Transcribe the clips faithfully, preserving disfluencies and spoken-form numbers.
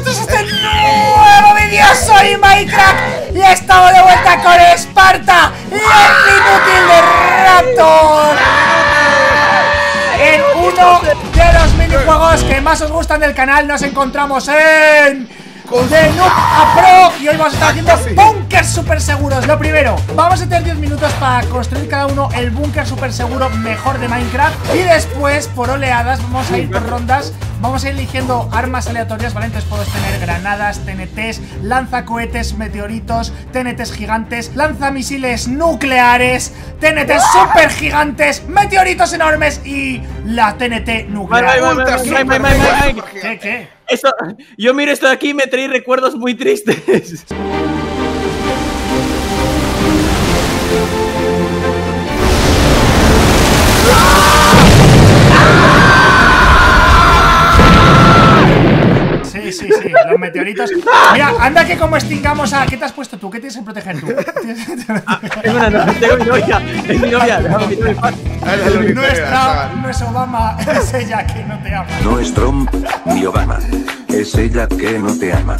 bienvenidos a este nuevo vídeo. Soy Minecraft y estamos de vuelta con Esparta, el inútil de Raptor, en uno de los minijuegos que más os gustan del canal. Nos encontramos en de Noob a Pro y hoy vamos a estar haciendo bunkers super seguros. Lo primero, vamos a tener diez minutos para construir cada uno el búnker super seguro mejor de Minecraft. Y después, por oleadas, vamos a ir por rondas. Vamos a ir eligiendo armas aleatorias, ¿vale? Entonces puedes tener granadas, T N Ts, lanzacohetes, meteoritos, T N Ts gigantes, lanzamisiles nucleares, T N Ts super gigantes, meteoritos enormes y la T N T nuclear. ¿Qué, qué? Eso, yo miro esto de aquí y me trae recuerdos muy tristes. Sí, sí, sí, los meteoritos. Mira, anda que como extingamos a... ¿Qué te has puesto tú? ¿Qué tienes que proteger tú? Ah, es una no, tengo mi novia. Es mi novia. No, mi novia. Nuestra, no es Obama, es ella que no te ama. No es Trump ni Obama, es ella que no te ama.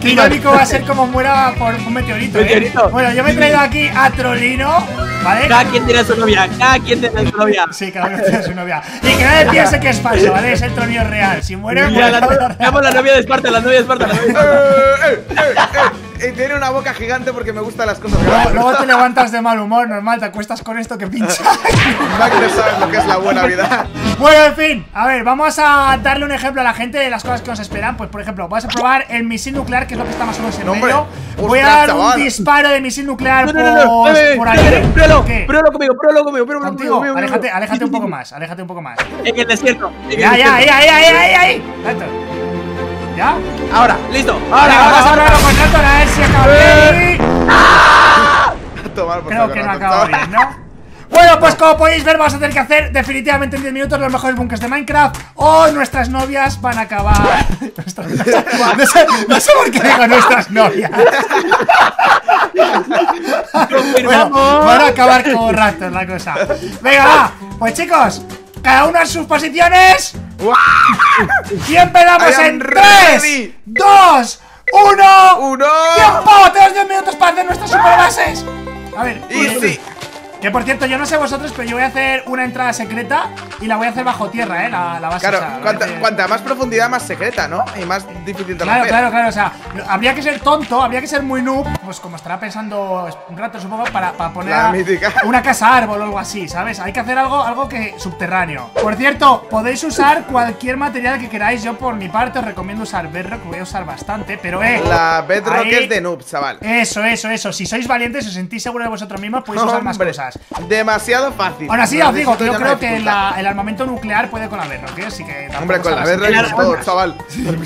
Qué irónico va a ser como muera por un meteorito, ¿eh? Bueno, yo me he traído aquí a Trollino, ¿vale? Cada quien tiene su novia, cada quien tiene su novia. Sí, cada quien tiene su novia. Y que nadie piense que es falso, ¿vale? Es el Trollino real. Si muere, muere. Veamos la novia de Esparta, la novia de Esparta. Tiene una boca gigante porque me gustan las cosas grandes. Luego te levantas de mal humor, normal, te acuestas con esto que pincha. Mike no sabe lo que es la buena vida. Bueno, en fin, a ver, vamos a darle un ejemplo a la gente de las cosas que nos esperan. Pues, por ejemplo, vas a probar el misil nuclear, que es lo que está más o menos en medio. Voy a dar un disparo de misil nuclear por aquí. Pruébalo, pruébalo conmigo, pruébalo conmigo, pruébalo conmigo. Aléjate, aléjate un poco más, aléjate un poco más. En el desierto. Ya, ya, ya, ya, ya, ya. ¿Ya? Ahora, listo. Ahora, vamos a probarlo con Raptor a ver si acaba bien. ¡Ah! Creo que no acaba bien, ¿no? Bueno, pues como podéis ver, vamos a tener que hacer definitivamente en diez minutos los mejores bunkers de Minecraft o nuestras novias van a acabar. Nuestras novias. No sé, no sé por qué digo nuestras novias. Bueno, van a acabar como Raptor la cosa. Venga, va. Pues chicos, cada uno en sus posiciones. Y empezamos en tres, dos, uno. ¡Tiempo! Tenemos diez minutos para hacer nuestras super bases. A ver, easy. Que por cierto, yo no sé vosotros, pero yo voy a hacer una entrada secreta y la voy a hacer bajo tierra, eh, la, la base. Claro, o sea, cuanta, hacer... cuanta más profundidad, más secreta, ¿no? Y más difícil de claro, romper. Claro, claro, o sea, habría que ser tonto, habría que ser muy noob, pues como estará pensando un rato, supongo, para, para poner a, una casa árbol o algo así, ¿sabes? Hay que hacer algo, algo que subterráneo. Por cierto, podéis usar cualquier material que queráis. Yo por mi parte os recomiendo usar bedrock, voy a usar bastante, pero eh. La bedrock ahí... es de noob, chaval. Eso, eso, eso. Si sois valientes, os sentís seguros de vosotros mismos, podéis usar más cosas. Demasiado fácil. Ahora sí, os digo, yo creo que la, el armamento nuclear puede con la berro, ¿qué? Así que hombre, con la berro es todo, chaval.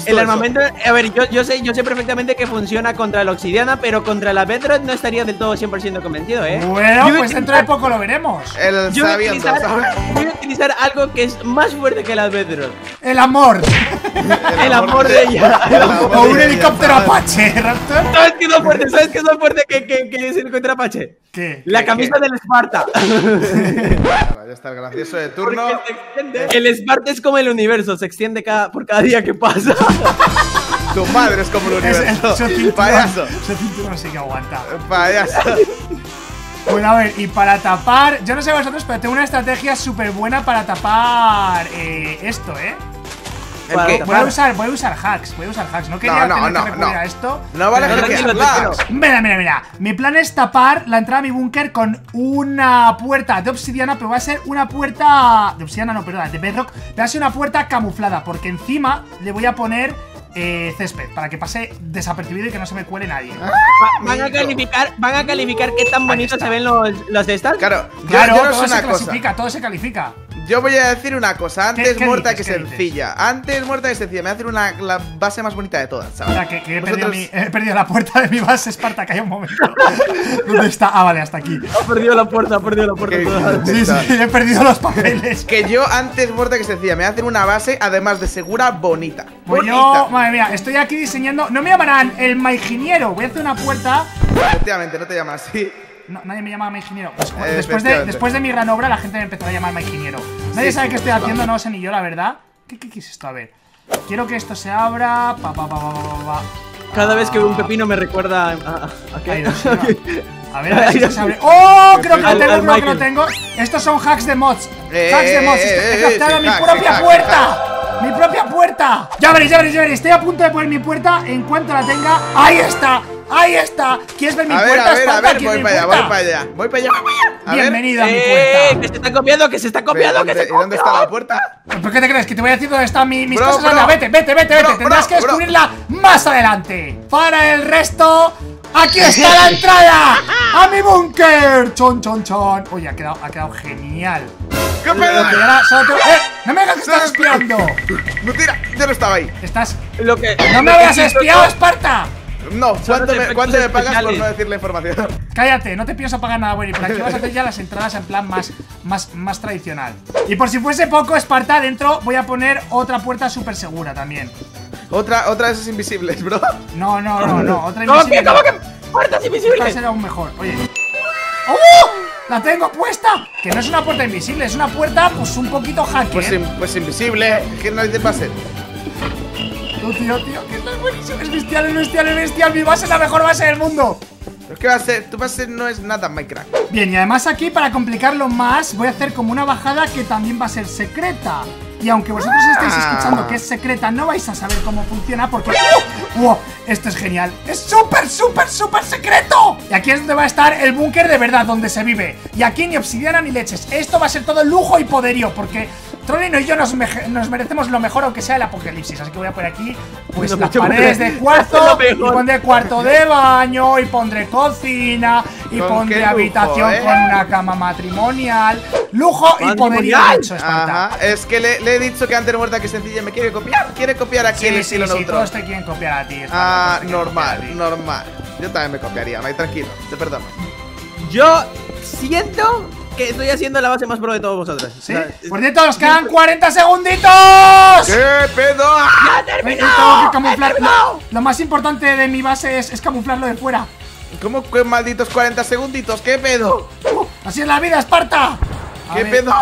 El armamento, a ver, yo, yo sé yo sé perfectamente que funciona contra la obsidiana, pero contra la berro no estaría del todo cien por ciento convencido, ¿eh? Bueno, yo pues dentro de poco lo veremos. El yo, voy utilizar, voy a utilizar algo que es más fuerte que la berro. El amor. El amor de ella. El amor o un de helicóptero ella, Apache, Raptor. ¿Sabes qué es lo fuerte? ¿Sabes qué es lo fuerte que, que, que es el helicóptero Apache? ¿Qué? La camisa del Esparta. Ya está el gracioso de turno. El Esparta es como el universo, se extiende cada, por cada día que pasa. Tu madre es como el universo. Es el, el, el payaso. Su cinturón sí que aguanta. El payaso. Bueno, a ver, y para tapar, yo no sé vosotros, pero tengo una estrategia súper buena para tapar eh, esto, ¿eh? Voy, voy a usar, voy a usar hacks, voy a usar hacks. No quería no, no, tener no, que recurrir no. a esto. No vale que que Mira, mira, mira. Mi plan es tapar la entrada a mi búnker con una puerta de obsidiana, pero va a ser una puerta de obsidiana, no, perdón, de bedrock. Va a ser una puerta camuflada, porque encima le voy a poner eh, césped para que pase desapercibido y que no se me cuele nadie. Ah, van a calificar, van a calificar qué tan bonitos se ven los, los de estas. Claro, claro, yo, yo no todo se cosa. clasifica, todo se califica. Yo voy a decir una cosa, antes ¿Qué, qué muerta dices, que sencilla. Dices? Antes muerta que sencilla, me va a hacer una, la base más bonita de todas, ¿sabes? O sea, que, que he, Vosotros... perdido mi, he perdido la puerta de mi base, Esparta, que hay un momento. ¿Dónde está? Ah, vale, hasta aquí. He perdido la puerta, he perdido la puerta. Toda. Sí, sí, he perdido los papeles. Que yo, antes muerta que sencilla, me va a hacer una base, además de segura, bonita. Pues bonita. Yo, madre mía, estoy aquí diseñando. No me llamarán el maiginiero, voy a hacer una puerta. Efectivamente, no te llamas así. No, nadie me llamaba maiginiero. Después de, después de mi gran obra, la gente me empezó a llamar maiginiero. Nadie sí, sabe sí, qué estoy haciendo, no sé ni yo, la verdad. ¿Qué, qué, qué es esto? A ver. Quiero que esto se abra. Pa, pa, pa, pa, pa, pa. Cada ah. vez que veo un pepino me recuerda a... A, qué? a, okay. a ver, a ver si esto se abre. ¡Oh! Creo que lo tengo, creo que lo tengo. Estos son hacks de mods. Eh, hacks de mods. Eh, He captado eh, mi hacks, propia hacks, puerta. Hacks. ¡Mi propia puerta! Ya veréis, ya veréis, ya veréis. Estoy a punto de poner mi puerta en cuanto la tenga. ¡Ahí está! ¡Ahí está! ¿Quieres ver mi a puerta? A ver, a ver, voy para allá, voy para allá. Voy para allá. A Bienvenido ver. a mi puerta. Eh, que se está copiando, que se está copiando, que se está copiando. ¿Y dónde está la puerta? ¿Por qué te crees? Que te voy a decir dónde están mi, mis bro, cosas. Bro. Anda, vete, vete, vete, bro, vete. Tendrás bro, que descubrirla bro. más adelante. Para el resto, aquí está la entrada a mi búnker. Chon, chon, chon. Uy, ha quedado, ha quedado genial. ¿Qué pedo? Tengo... ¡Eh! ¡No me hagas que estás espiando! No tira, yo no estaba ahí. Estás. Lo que... ¡No me habías espiado, Esparta! No, ¿cuánto me, ¿cuánto me pagas especiales? por no decir la información? Cállate, no te pienso pagar nada, bueno, y por aquí vas a hacer ya las entradas en plan más, más, más tradicional. Y por si fuese poco, Esparta, dentro voy a poner otra puerta súper segura también. Otra, otra de esas invisibles, bro. No, no, no, no, otra invisible. ¿Cómo que, cómo que puertas invisibles? Esta será aún mejor, oye. ¡Oh! ¡La tengo puesta! Que no es una puerta invisible, es una puerta pues un poquito hacker. Pues, in, pues invisible, ¿qué nadie te pase? No, tío, tío, que esto es buenísimo. Es bestial, es bestial, es bestial. Mi base es la mejor base del mundo. Pero ¿qué va a ser? Tu base no es nada, Minecraft. Bien, y además aquí, para complicarlo más, voy a hacer como una bajada que también va a ser secreta. Y aunque vosotros ah. estáis escuchando que es secreta, no vais a saber cómo funciona porque... ¡Uh! ¡Wow! Esto es genial. ¡Es súper, súper, súper secreto! Y aquí es donde va a estar el búnker de verdad, donde se vive. Y aquí ni obsidiana ni leches. Esto va a ser todo lujo y poderío porque... Trollino y yo nos, nos merecemos lo mejor, aunque sea el apocalipsis. Así que voy a poner aquí pues no, las paredes de cuarto, y pondré cuarto de baño, y pondré cocina, y pondré lujo, habitación eh? con una cama matrimonial. Lujo y poderío. Ajá. Es que le, le he dicho que antes muerta que sencilla me quiere copiar. Quiere copiar aquí sí, el estilo sí, neutro. Sí, todos te quieren copiar a ti. Ah, normal, a ti. normal. Yo también me copiaría, Mike, tranquilo, te perdono. Yo siento... Estoy haciendo la base más pro de todos vosotros. ¿Sí? Por cierto, nos quedan cuarenta segunditos. ¡Qué pedo! ¡Ya terminado! Tengo que terminado. Lo más importante de mi base es, es camuflarlo de fuera. ¿Cómo que malditos cuarenta segunditos? ¡Qué pedo! Uh, así es la vida, Esparta. ¿Qué ver, pedo?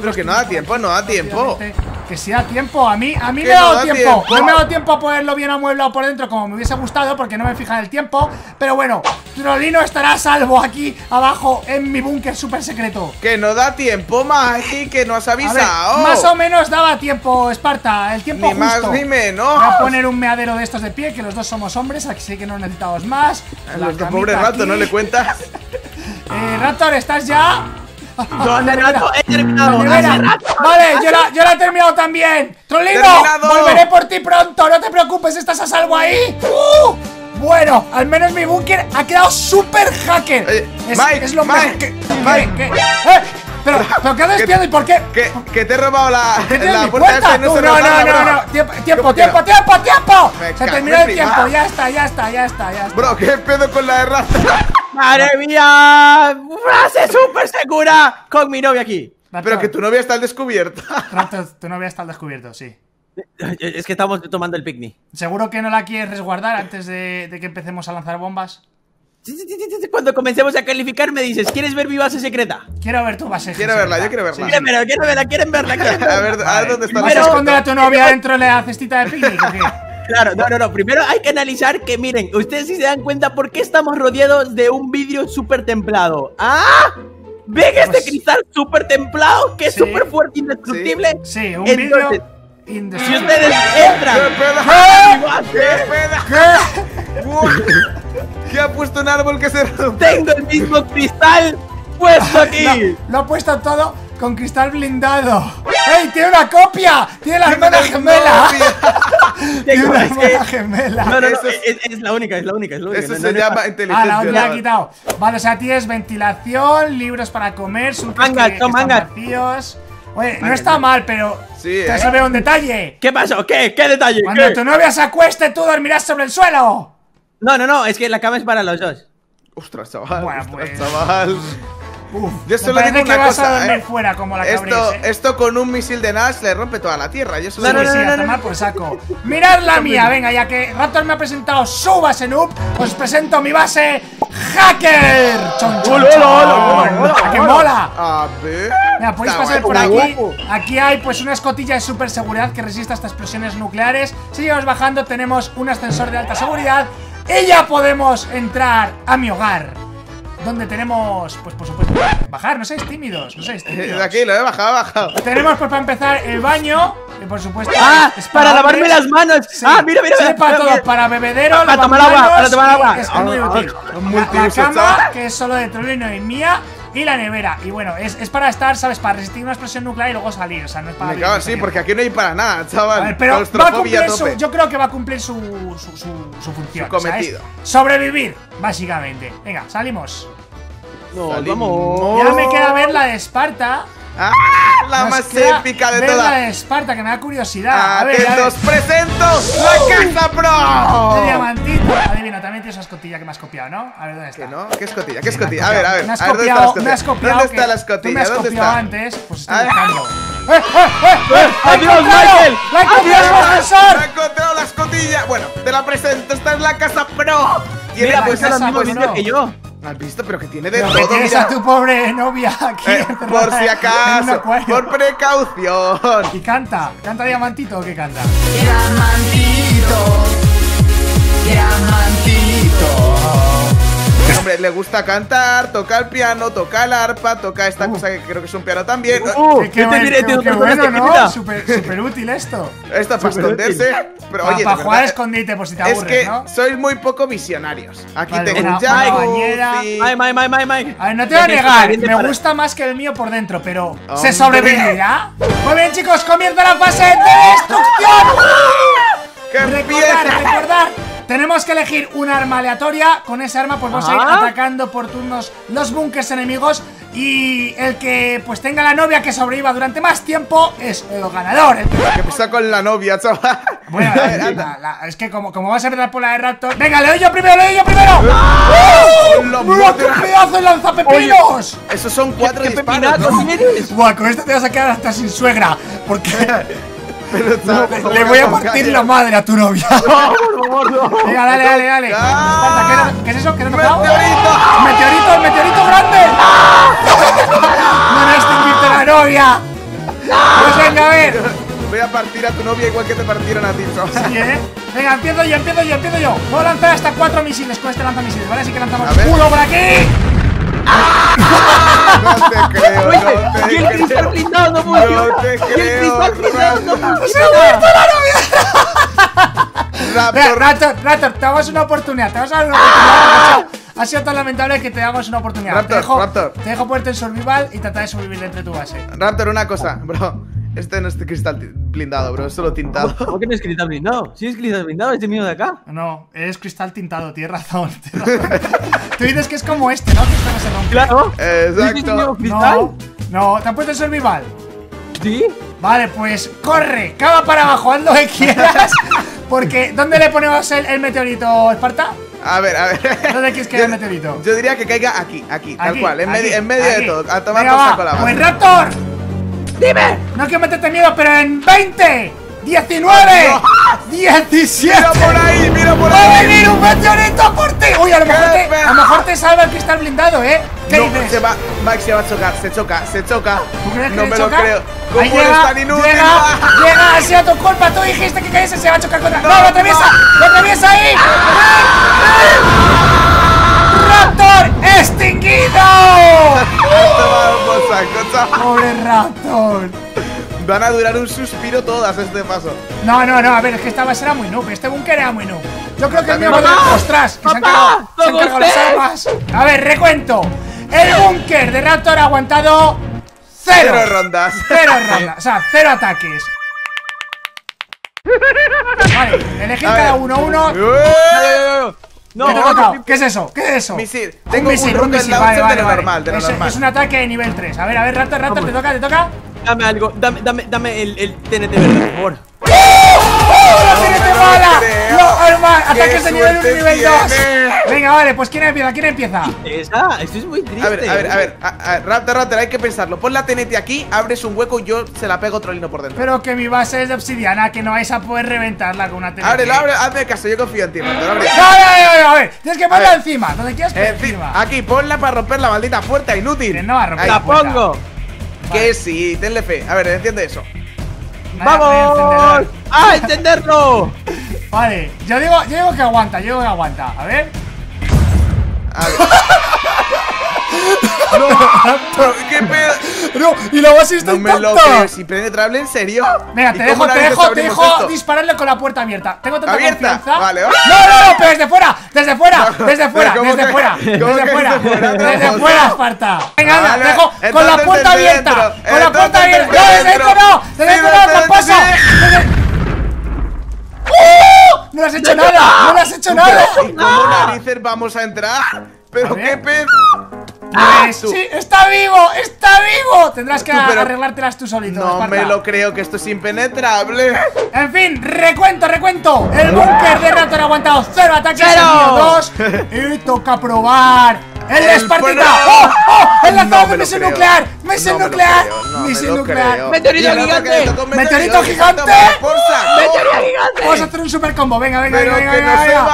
Pero que no da tiempo, no da tiempo. Que si da tiempo, a mí, a mí me ha dado tiempo. No me ha dado tiempo a ponerlo bien amueblado por dentro como me hubiese gustado porque no me fija el tiempo. Pero bueno, Trollino estará a salvo aquí abajo en mi búnker súper secreto. Que no da tiempo, Mike, que nos avisa. Oh. Más o menos daba tiempo, Esparta. El tiempo ni justo. Más ni menos. Voy a poner un meadero de estos de pie, que los dos somos hombres, así que no necesitamos más. Nuestro pobre Raptor, ¿no le cuentas? eh, Raptor, ¿estás ya...? ¿Dónde rato? He terminado. Vale, yo la, yo la he terminado también. Trollino, terminado. Volveré por ti pronto. No te preocupes, estás a salvo ahí. uh, Bueno, al menos mi búnker ha quedado súper hacker. Oye, es, Mike, es lo Mike, que, Mike. Que, que, eh, pero, pero ¿qué andas espiando y por qué? Que, que te he robado la, la puerta esa y no, no, no, no, no, no, Tiempo, tiempo, tiempo, tiempo, tiempo. Se terminó el prima. tiempo, ya está, ya está, ya está, ya está. Bro, ¿qué pedo con la raza? ¡Madre mía! ¡Frase súper segura! Con mi novia aquí. Raptor. Pero que tu novia está al descubierto. Raptor, tu novia está al descubierto, sí. Es que estamos tomando el picnic. ¿Seguro que no la quieres resguardar antes de, de que empecemos a lanzar bombas? Cuando comencemos a calificar me dices, ¿quieres ver mi base secreta? Quiero ver tu base quiero secreta. Verla, yo quiero verla. Sí, quiero verla, quiero verla, quieren verla, quieren verla. A ver, a ver dónde está. ¿Vas a esconder a tu novia dentro de la cestita de picnic o qué? Claro, no, no, no, primero hay que analizar que, miren, ustedes si se dan cuenta por qué estamos rodeados de un vidrio súper templado. ¡Ah! ¿Ven pues, este cristal súper templado que es súper sí, fuerte, indestructible? Sí, sí un Entonces, vidrio indestructible. Si ustedes entran... ¡Qué pedazo! ¿Qué? ¿Qué? ¿Qué ha puesto un árbol que se rompe? Tengo el mismo cristal puesto aquí. No, lo ha puesto todo con cristal blindado. ¡Ey, tiene una copia! ¡Tiene la hermana gemela! Tiene una hermana gemela. No, no, no, es, es, es la única, es la única, es la única. Eso no, se no, llama no, inteligencia. Ah, la otra la ha quitado. Vale, o sea, tienes ventilación, libros para comer, sucas que, que vacíos. Oye, manga, no está mal, pero sí, te se ve un detalle. ¿Qué pasó? ¿Qué? ¿Qué detalle? Cuando ¿Qué? tu novia se acueste, tú dormirás sobre el suelo. No, no, no, es que la cama es para los dos. Ostras, chaval, bueno, ostras, pues... chaval. Uf, yo solo digo una cosa, eh. fuera, como la esto, cabrías, ¿eh? esto con un misil de Nash le rompe toda la tierra. Yo solo no, no, no, sí, no, no, no. por saco. Mirad la mía, venga, ya que Raptor me ha presentado su base noob, os presento mi base hacker. Chon, chon, chon. ¡A que mola! A ver. Mira, podéis pasar por aquí. Aquí hay pues una escotilla de super seguridad que resiste a estas explosiones nucleares. Si llegamos bajando tenemos un ascensor de alta seguridad y ya podemos entrar a mi hogar, donde tenemos, pues por supuesto, bajar, no seáis tímidos, no seáis tímidos. Aquí lo he bajado, he bajado. Tenemos, pues para empezar, el baño, que por supuesto. ¡Ah! Es para, para lavarme las manos. Sí. ¡Ah, mira, mira! Sirve para todo, para bebedero, para, para tomar agua, para tomar agua. Es muy útil. La, la cama, que es solo de Trollino y mía. Y la nevera, y bueno, es, es para estar, ¿sabes? Para resistir una explosión nuclear y luego salir, o sea, no es para... Me cago así, porque aquí no hay para nada, chaval. A ver, pero va a cumplir su, yo creo que va a cumplir su, su, su, su función, su cometido. O sea, es sobrevivir, básicamente. Venga, salimos. No, salimos. Ya me queda ver la de Esparta. Ah, la Nos más épica de todas. La de Esparta, que me da curiosidad. A ver, a ver. Os presento la casa pro. De diamantito. Adivina, también tienes esa escotilla que me has copiado, ¿no? A ver, ¿dónde está? ¿Qué no? ¿Qué escotilla? ¿Qué escotilla? A ver, a ver. Me has copiado, me has copiado. ¿Dónde está la escotilla? ¿Dónde está? Antes, pues estoy buscando. ¡Eh, eh, eh! eh ¡Adiós, Michael! ¡La he encontrado, profesor! ¡La he encontrado la escotilla! Bueno, te la presento. Esta es la casa pro. Mira, pues es la misma que yo. ¿Has visto? Pero que tiene de pero todo, mira. A tu pobre novia aquí. Eh, por si acaso, por precaución. Y canta, canta Diamantito, o ¿qué canta? Diamantito, Diamantito. Hombre, le gusta cantar, toca el piano, toca el arpa, toca esta uh. cosa que creo que es un piano también. Uh, uh, ¿Qué, qué, te diré, qué, qué bueno, ¿no? Súper super útil esto. Esto es para esconderse. Pero, pa, oye, para jugar a escondite, por si te aburres, es que ¿no? sois muy poco visionarios. Aquí vale, tengo un Mike, Mike, Mike, Mike. A ver, no te voy a negar, me para... gusta más que el mío por dentro, pero oh, ¿se sobrevivirá? Muy bien, chicos, comienza la fase de destrucción. Recordar, recordar, tenemos que elegir un arma aleatoria. Con esa arma pues vamos ah. a ir atacando por turnos los bunkers enemigos. Y el que pues tenga la novia que sobreviva durante más tiempo es el ganador. El que empieza con la novia, chaval. Bueno, a ver, la, la, es que como, como vas a empezar por la de Raptor. ¡Venga, le doy yo primero, le doy yo primero! ¡Oh! ¡Mira qué pedazo de lanzapepinos! Esos son cuatro disparos, ¿no? Buah, con esto te vas a quedar hasta sin suegra. Porque... Pero, ¿sabes? Le, le voy a partir la madre a tu novia. No, por favor, no. Venga, dale, dale, dale. Ah, ¿Qué, ¿Qué es eso? ¿Qué es eso? ¡Meteorito! ¡Meteorito! ¡El meteorito grande! ¡Ah! ¡No me has tenido la novia! Pues venga, a ver. Voy a partir a tu novia igual que te partieron a ti, ¿no? Sí, ¿eh? Venga, empiezo yo, empiezo yo, empiezo yo. Puedo lanzar hasta cuatro misiles con este lanzamisiles, ¿vale? Así que lanzamos uno por aquí. No te creo, no te y el cristal blindado no funciona. No te creo, el cristal blindado no funciona. ¡Se ha muerto la novia! Raptor, Raptor, Raptor, te damos una oportunidad, te vas a dar una oportunidad. Ha sido tan lamentable que te damos una oportunidad. Raptor, te dejo, Raptor. Te dejo ponerte en survival y tratar de sobrevivir dentro de tu base. Raptor, una cosa, bro. Este no es cristal blindado, bro, es solo tintado. ¿Por qué no es cristal blindado? Si es cristal blindado, este mío de acá. No, es cristal tintado, tienes razón. Tienes razón. Tú dices que es como este, ¿no? Que este no se rompe. Claro. Exacto. No, no, ¿te han puesto el survival? Sí. Vale, pues corre, cava para abajo, haz lo que quieras. Porque, ¿dónde le ponemos el, el meteorito, Esparta? A ver, a ver. ¿Dónde quieres que haya el meteorito? Yo diría que caiga aquí, aquí, aquí tal cual, en, aquí, med en medio aquí. de todo. A tomar por saco la mano. ¡Pues Raptor! ¡Dime! No quiero meterte miedo, pero en veinte, diecinueve, no. diecisiete. Mira por ahí, mira por ahí. ¡Va a venir un meteorito por ti! Uy, a lo mejor te, a lo mejor te salva el cristal blindado, ¿eh? ¿Qué no, dices? Se va, Mike se va a chocar, se choca, se choca. ¿Tú crees que no me choca? Lo creo. ¿Cómo ahí llega, tan inútil? Llega, llega, ha sido tu culpa. Tú dijiste que cayese, se va a chocar contra. ¡No, no, lo atraviesa! ¡Lo atraviesa ahí! ¡Raptor extinguido! ¡Pobre Raptor! Van a durar un suspiro todas este paso. No, no, no, a ver, es que esta base era muy noob. Este búnker era muy noob. Yo creo que el mío va a dar. ¡Ostras! Que se han cargado, se han cargado las armas. A ver, recuento. El búnker de Raptor ha aguantado cero. Cero rondas. Cero rondas. O sea, cero ataques. Vale, elegid cada uno uno. No, ¿Qué, no, ¿Qué es eso? ¿Qué es eso? Misil. Tengo un misil, un, un misil, vale, vale, de lo normal, de lo es, normal. Es un ataque de nivel tres. A ver, a ver, Raptor, Raptor, te toca, te toca. Dame algo, dame, dame, dame el, el T N T verde, por favor. ¡Oh! ¡Oh! ¡La T N T mala! ¡No, hermano! ¡Ataques de nivel uno y nivel dos! Venga, vale, pues ¿quién empieza? ¿Quién empieza? Esa, esto es muy triste. A ver, a ver, a ver, a, a, Raptor, Raptor, hay que pensarlo. Pon la T N T aquí, abres un hueco y yo se la pego Trollino por dentro. Pero que mi base es de obsidiana, que no vais a poder reventarla con una T N T. Ábrelo, abre, hazme caso, yo confío en ti, Raptor. Abre. A ver, a ver, a ver, a ver. Tienes que ponerla encima, donde quieras que encima. Aquí, ponla para romper la maldita puerta, inútil. Que no va a romper la puerta. La pongo. Vale. Que sí, tenle fe. A ver, entiende eso. Vale, ¡vamos! ¡A entenderlo! Vale, yo digo, yo digo que aguanta, yo digo que aguanta. A ver. A ver. No, Raptor, qué pedo. No, y la base está intacta. No me lo creo, si penetrable, en serio. Venga, te dejo, te dejo, te dejo dispararle con la puerta abierta. Tengo tanta confianza. Vale, vale. No, no, no, pero desde fuera, desde fuera, desde fuera, desde fuera, desde fuera, desde fuera, Esparta. Venga, anda, te dejo con la puerta abierta, con la puerta abierta. No, desde dentro no, desde dentro no, tramposo. ¡No has hecho nada! ¡No has hecho nada! ¿Y cómo narices vamos a entrar? ¿Pero qué pedo? ¡Ah, sí! ¡Está vivo! ¡Está vivo! Tendrás que arreglártelas tú solito. No me lo creo, que esto es impenetrable. En fin, recuento, recuento. El búnker de Raptor ha aguantado cero ataques, dos. Y toca probar el Espartita. ¡Oh, oh! ¡El lanzador de misil nuclear! ¡Misil nuclear! ¡Misil nuclear! ¡Meteorito gigante! ¡Meteorito gigante! ¡Meteorito gigante! Vamos a hacer un super combo. Venga, venga, venga, venga.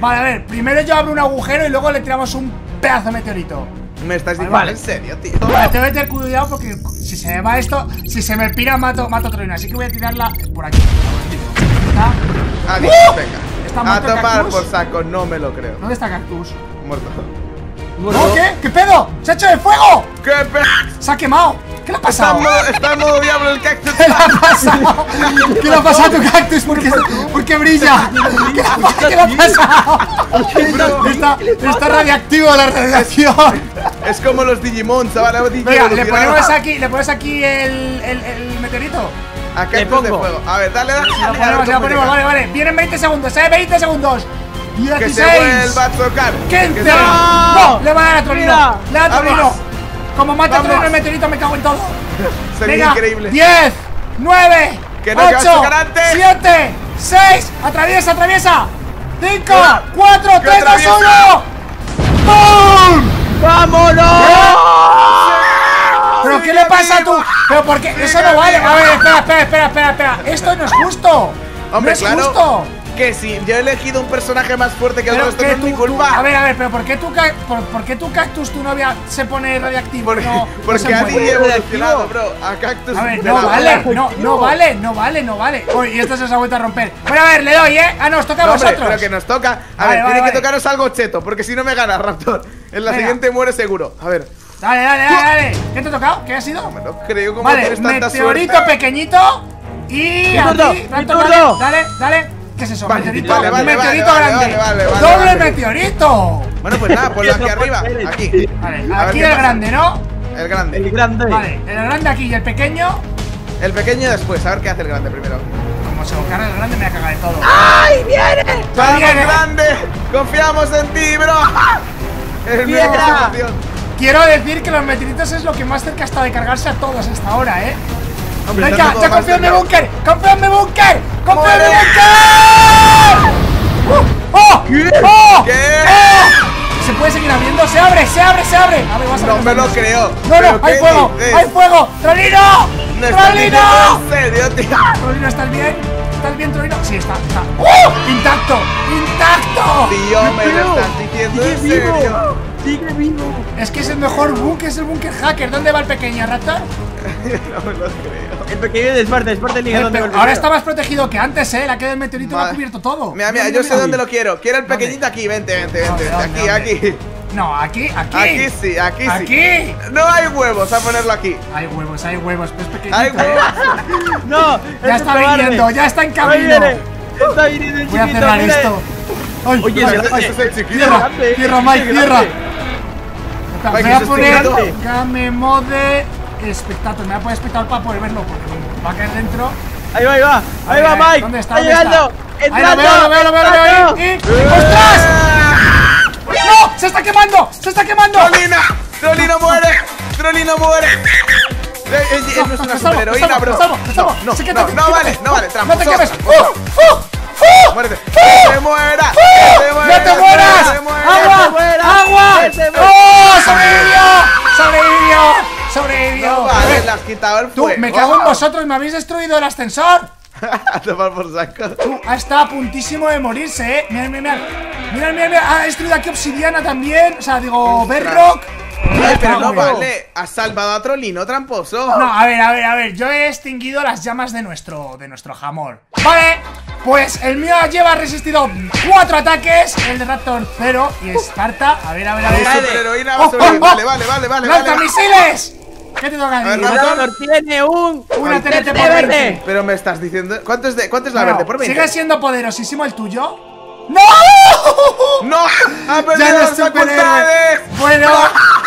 Vale, a ver, primero yo abro un agujero y luego le tiramos un pedazo de meteorito. Me estás diciendo vale, en serio, tío. Vale, tengo que tener cuidado porque si se me va esto, si se me pira, mato, mato a Trollina. Así que voy a tirarla por aquí. ¿Está? Adiós, ¡uh! Venga. A tomar Cactus por saco, no me lo creo. ¿Dónde está Cactus? Muerto. ¿No? ¿Qué? ¿Qué pedo? ¡Se ha hecho de fuego! ¿Qué pedo? Se ha quemado. ¿Qué le ha pasado? Está en modo diablo el Cactus. ¿Qué le ha pasado? ¿Qué le ha pasado a tu Cactus? ¿Por qué, ¿por qué brilla? ¿Qué le ha pasado? Está, está radiactivo la radiación. Es como los Digimon, chaval. Venga, le ponemos aquí, le ponemos aquí el, el, el meteorito. A Cactus de fuego. A ver, dale, dale. Lo ponemos, lo ponemos, vale, vale. Vienen veinte segundos, ¿eh? veinte segundos. dieciséis. Que se vuelva a tocar. quince. No, le va a dar a Trollino. Le da a Trollino. Como mata a Trollino el meteorito, me cago en todo. Sería increíble. diez, nueve, ocho, siete, seis. Atraviesa, atraviesa. cinco, cuatro, tres, dos, uno. ¡Bum! ¡Vámonos! ¿Pero qué le pasa a tú? ¿Pero por qué? Eso no vale. A ver, espera, espera, espera, espera, espera. Esto no es justo. Hombre, no es justo. Que sí, yo he elegido un personaje más fuerte que otro, esto no es mi culpa. A ver, a ver, pero ¿por qué tu, por, por qué tu Cactus, tu novia, se pone radiactivo? Porque, no, porque no a ti he evolucionado, bro. A Cactus. A ver, no vale, no, no vale, no vale, no vale. Uy, y esto se os ha vuelto a romper. Bueno, a ver, le doy, ¿eh? Ah, no, os toca no, a vosotros. Pero que nos toca. A, a ver, ver vale, tiene vale. que tocaros algo cheto, porque si no me ganas, Raptor. En la Venga. siguiente muere seguro. A ver. Dale, dale, dale, dale. ¿Qué te ha tocado? ¿Qué ha sido? No me lo creo, como vale, tienes tanta meteorito suerte. Pequeñito. Y aquí, Raptor, dale, dale, dale. ¿Qué es eso? Vale, meteorito, vale, vale, meteorito vale, grande. Vale, vale, vale, doble vale. meteorito. Bueno, pues nada, ponlo aquí arriba. Aquí. Vale, a aquí el pasa. grande, ¿no? El grande. El grande. Vale, el grande aquí y el pequeño. El pequeño después, a ver qué hace el grande primero. Como se buscara el grande, me voy a cagar de todo. ¡Ay, viene! ¡Vamos, viene. grande! ¡Confiamos en ti, bro! ¡Es mi emoción! Quiero decir que los meteoritos es lo que más cerca está de cargarse a todos hasta ahora, ¿eh? Venga, ya, ya confío en mi búnker, confío en mi búnker, confío en mi búnker. ¡Oh! ¡Oh! ¡Oh! ¡Oh! ¿Se puede seguir abriendo? ¡Se abre, se abre, se abre! A ver, vas a no me lo más. creo. No, no, hay fuego, dices? hay fuego. ¡Trollino! No ¡Trollino! ¿Trollino estás bien? ¿Estás bien, Trollino? Sí, está, está. ¡Oh! ¡Intacto! ¡Intacto! Tío, me lo estás diciendo en serio. Sigue vivo. Es que es el mejor búnker, es el búnker hacker. ¿Dónde va el pequeño, Raptor? No me lo creo. El pequeño de Esparta, Esparta liga. Ahora primero. está más protegido que antes, eh. La queda del meteorito lo ha cubierto todo. Mira, mira, yo sé dónde lo quiero. Quiero el pequeñito aquí. Vente, vente, vente. Aquí, aquí. No, aquí, aquí. Aquí sí, aquí sí. Aquí. No hay huevos, a ponerlo aquí. Hay huevos, hay huevos. Pues pequeñito. Hay huevos. No, ya está viniendo, ya está en camino. Está viniendo el chiquito. Voy a cerrar esto. Oye, tierra, tierra, Mike, tierra. Me voy a poner game mode espectador. Me voy a poner espectador para poder verlo porque va a caer dentro. Ahí va, ahí va, ahí va, Mike. ¿Dónde está? Está llegando. Ahí lo veo, lo veo, lo veo, lo veo. Y... ¡ostras! ¡No! ¡Se está quemando! ¡Se está quemando! ¡Trollina! ¡Trollina muere! ¡Trollina muere! No es una superheroína, bro. No, no, no vale, no vale. ¡No te quemes! ¡Uh! ¡Uh! ¡Uh! ¡No te mueras! ¡No te mueras! quitado el fuego. Tú, me cago en vosotros, me habéis destruido el ascensor. A tomar por saco. Tú, ha estado a puntísimo de morirse, eh. Mira, mira, mira, mira, mira. Ha destruido aquí obsidiana también. O sea, digo, bedrock. Ay, pero no vale, has salvado a Trollino, tramposo. No, a ver, a ver, a ver, yo he extinguido las llamas de nuestro, de nuestro jamón. Vale, pues el mío lleva resistido cuatro ataques, el de Raptor cero y Esparta. A ver, a ver, a ver. Superheroína, oh, oh, oh. Vale, vale, vale, vale. ¡Lanza vale. misiles! ¿Qué te toca decir? Raptor tiene un... una T N T por verde. Pero me estás diciendo... ¿Cuánto es, de, cuánto es la no, verde? Por veinte. ¿Sigue siendo poderosísimo el tuyo? ¡No! ¡No! ¡Ha perdido ya las facultades! Bueno,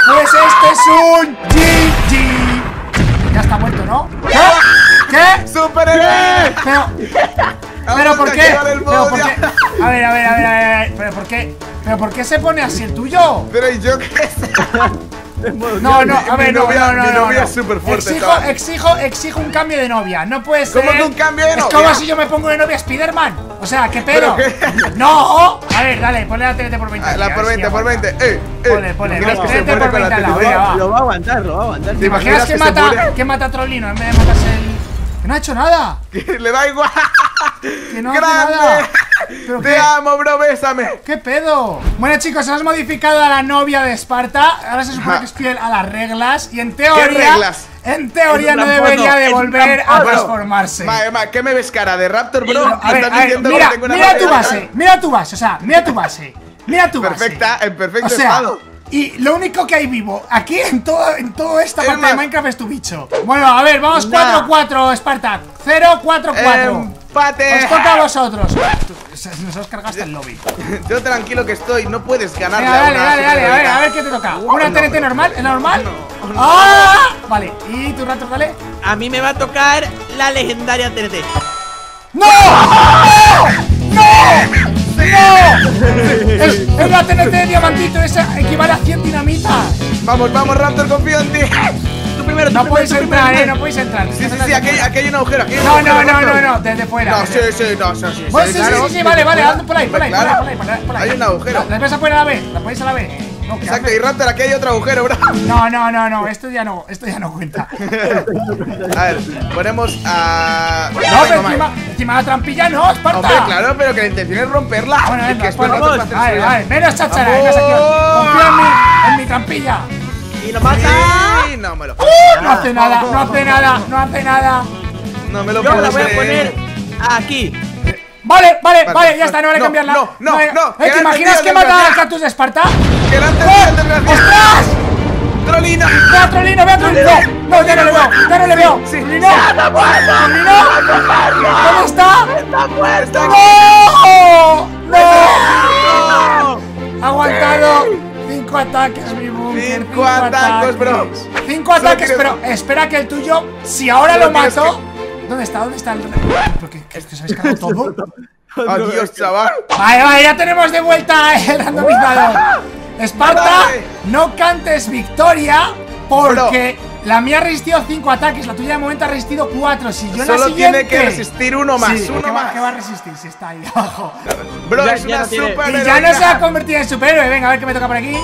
pues este es un G G. Ya está muerto, ¿no? ¿Qué? ¿Qué? ¡Superhéroe! Pero... ¿Pero por qué? ¿Pero por qué? A ver, a ver, a ver, a ver... ¿Pero por qué? ¿Pero por qué se pone así el tuyo? Pero ¿y yo qué sé? No, no, a ver, no, no, no, mi novia es súper fuerte. Exijo, exijo, exijo un cambio de novia. No puede ser. ¿Cómo que un cambio de novia? Es como si yo me pongo de novia Spiderman. O sea, ¿qué pedo? No. A ver, dale, ponle la T N T por veinte. La por veinte, por veinte. Eh, eh. Ponle, ponle. T N T por veinte a la hora. Lo va a aguantar, lo va a aguantar. ¿Te imaginas que mata, que mata a Trollino en vez de matarse el... No ha hecho nada. Le da igual. Que no ha hecho nada. Te qué? amo, bro, bésame. ¿Qué pedo? Bueno, chicos, hemos modificado a la novia de Esparta. Ahora se supone que es fiel a las reglas. Y en teoría... ¿Qué reglas? En teoría no debería de volver a transformarse. Vale, vale, ¿qué me ves cara de Raptor, bro? No, a ver, a ver, mira, mira tu base. Mira tu base, o sea, mira tu base. Mira tu base. Perfecta, en perfecto o sea, estado. Y lo único que hay vivo aquí en toda en toda esta parte de Minecraft es tu bicho. Bueno, a ver, vamos cuatro cuatro, Esparta. cero cuatro cuatro. Empate. Os toca a vosotros. Nos cargaste el lobby. Yo tranquilo que estoy, no puedes ganar. Dale, dale, dale, a ver, a ver qué te toca. ¿Una T N T normal? ¿Es normal? ¡Ah! Vale, ¿y tu rato, dale? A mí me va a tocar la legendaria T N T. ¡No! ¡No! ¡No! Es, es la T N T de diamantito, esa equivale a cien dinamitas. Vamos, vamos, Raptor, confío en ti. Tú primero, tú no primero, puedes tú entrar, primero. eh, no puedes entrar. Sí, sí, sí, sí, aquí, aquí hay un agujero. Aquí hay no, un agujero, no, no, no, no, desde fuera. No, desde... sí, sí, no, sí, sí. Bueno, sí, sí, claro, sí, sí, sí, vale, vale, ando por ahí, por ahí, por ahí, por ahí, por ahí, por ahí. Hay un agujero. La puedes poner a la vez, la pones a la vez. No, exacto, y Raptor, aquí hay otro agujero, bro. No, no, no, no, esto ya no, esto ya no cuenta. A ver, ponemos a... No, pero encima, encima la trampilla no, Esparta. Hombre, claro, pero que la intención es romperla. Bueno, venga, es que vamos. Vale, vale, vale, menos cháchara, menos aquí. Confío en mi, en mi trampilla. Y lo mata. Sí, no, me lo... Uh, no hace nada, no hace nada, no hace nada. No me lo puedo. Yo la voy a poner aquí. Vale, vale, vale, vale, ya está, no voy a no, cambiarla. No, no, vale. no. ¿Eh, ¿Te imaginas que mataba al Cactus de Esparta? ¡Que no te ¡Oh! ¡Ostras! ¡Trollino! ¡Ve a Trollino, ve a Trollino! No, no, ya no le veo, ya no le veo. Sí, sí. ¡Trollino! ¿Dónde está? ¡Está muerto! ¡No! ¡No! ¡No! Aguantado cinco ataques, mi boom. Cinco ataques, bro. Cinco ataques, pero espera que el tuyo, si ahora lo mato... ¿Dónde está? ¿Dónde está el...? ¿Pero qué? ¿Es que os habéis cargado todo? ¡Adiós, chaval! Vale, vale, ya tenemos de vuelta el randomizador. Esparta, no cantes victoria porque la mía ha resistido cinco ataques, la tuya de momento ha resistido cuatro. Si yo la siguiente... Solo tiene que resistir uno más, sí, uno ¿qué más. ¿Qué va a resistir si está ahí abajo? Bro, ya, es una superhéroe. Y ya no se ha convertido en superhéroe. Venga, a ver qué me toca por aquí.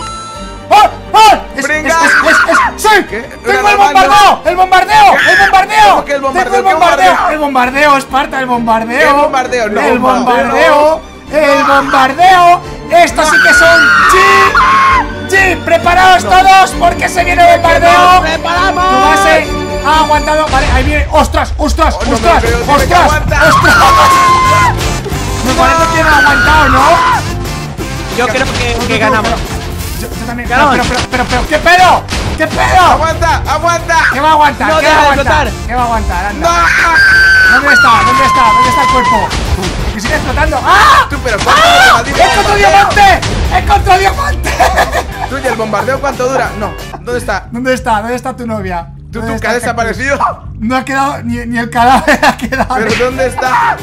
¡Oh! ¡Oh! Es, es, es, es, es, ¡sí! ¿Qué? ¡Tengo el bombardeo! ¡El bombardeo! ¿Qué? ¡El bombardeo! ¿Qué? ¡El bombardeo! ¡Tengo el bombardeo! ¿Qué? ¡El bombardeo, Esparta! ¡El bombardeo! ¡El bombardeo! No, ¡el bombardeo! No. ¡El bombardeo! No. ¡Estos no. sí que son G! ¡G! ¡Preparados no. todos! ¡Porque se viene el bombardeo! ¡Preparamos! ¡Tu base ha aguantado! ¡Vale! ¡Ahí viene! ¡Ostras! ¡Ostras! Oh, no, ¡Ostras! Creo, ¡Ostras! Que ¡Ostras! ¡Ostras! Me parece que no ha aguantado, ¿no? Yo creo que, que ganamos. Yo, yo también. Pero, pero, pero, pero, pero, ¿qué pedo? ¿Qué pedo? ¡Aguanta! ¡Aguanta! ¿Qué va a aguantar? No, ¿Qué, va a aguantar? ¿Qué va a aguantar? Anda. No. ¿Dónde está? ¿Dónde está? ¿Dónde está el cuerpo? Que sigue explotando. ¡Ah! ¡Tú, pero cuánto! ¡Ah! ¡Es contra diamante! ¡Es contra diamante! Tú, ¿y el bombardeo cuánto dura? No. ¿Dónde está? ¿Dónde está? ¿Dónde está tu novia? ¿Tú, tú que ha desaparecido? No ha quedado, ni, ni el cadáver ha quedado. ¿Pero dónde está?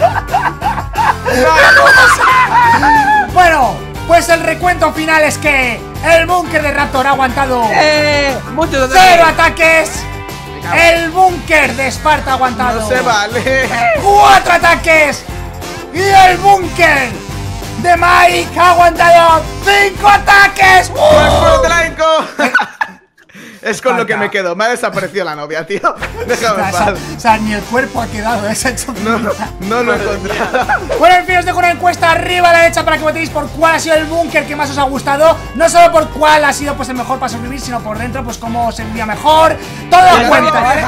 No. Bueno. Pues el recuento final es que el búnker de Raptor ha aguantado eh, muchos cero ataques. El búnker de Esparta ha aguantado no se vale. cuatro ataques. Y el búnker de Mike ha aguantado cinco ataques. ¡Uh! Es con lo que me quedo. Me ha desaparecido la novia, tío. Déjame en paz. O sea, ni el cuerpo ha quedado, esa hecho. No, no lo he encontrado. Bueno, en fin, os dejo una encuesta arriba a la derecha para que votéis por cuál ha sido el búnker que más os ha gustado. No solo por cuál ha sido pues el mejor para sobrevivir, sino por dentro, pues cómo se vivía mejor. Todo en cuenta, ¿vale?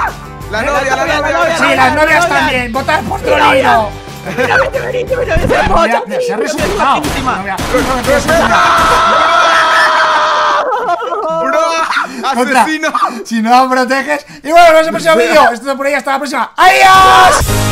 La novia, la novia. Sí, las novias también. Votad por Trollino. Mira, vete, vete, vete, vete. Se ha resucitado. ¡Asesino! Si no proteges. Y bueno, nos vemos en el próximo vídeo. Esto es todo por ahí. Hasta la próxima. ¡Adiós!